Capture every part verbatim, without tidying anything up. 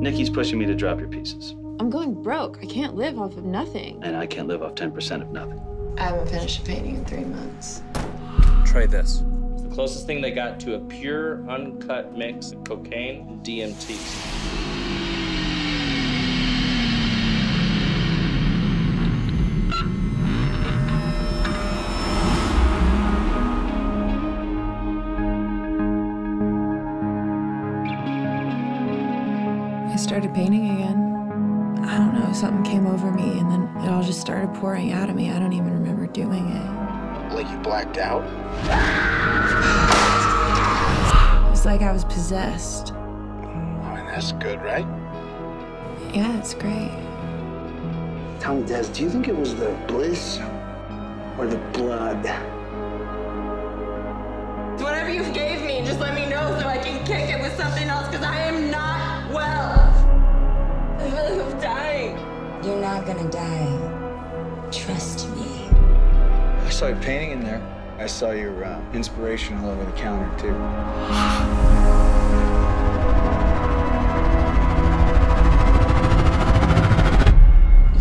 Nikki's pushing me to drop your pieces. I'm going broke. I can't live off of nothing. And I can't live off ten percent of nothing. I haven't finished a painting in three months. Try this. It's the closest thing they got to a pure, uncut mix of cocaine and D M T. I started painting again. I don't know, something came over me and then it all just started pouring out of me. I don't even remember doing it. Like you blacked out? It was like I was possessed. I mean, that's good, right? Yeah, it's great. Tell me, Des, do you think it was the bliss or the blood? Whatever you gave me, just let me know so I can kick it with something else, because I am not well. I'm dying. You're not gonna die. Trust me. I saw you painting in there. I saw your uh, inspiration all over the counter, too.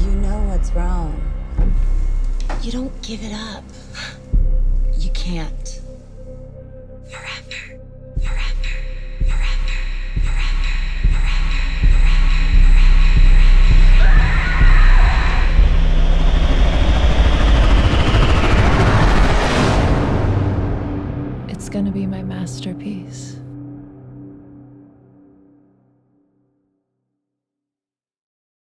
You know what's wrong. You don't give it up. You can't. Forever. It's gonna be my masterpiece.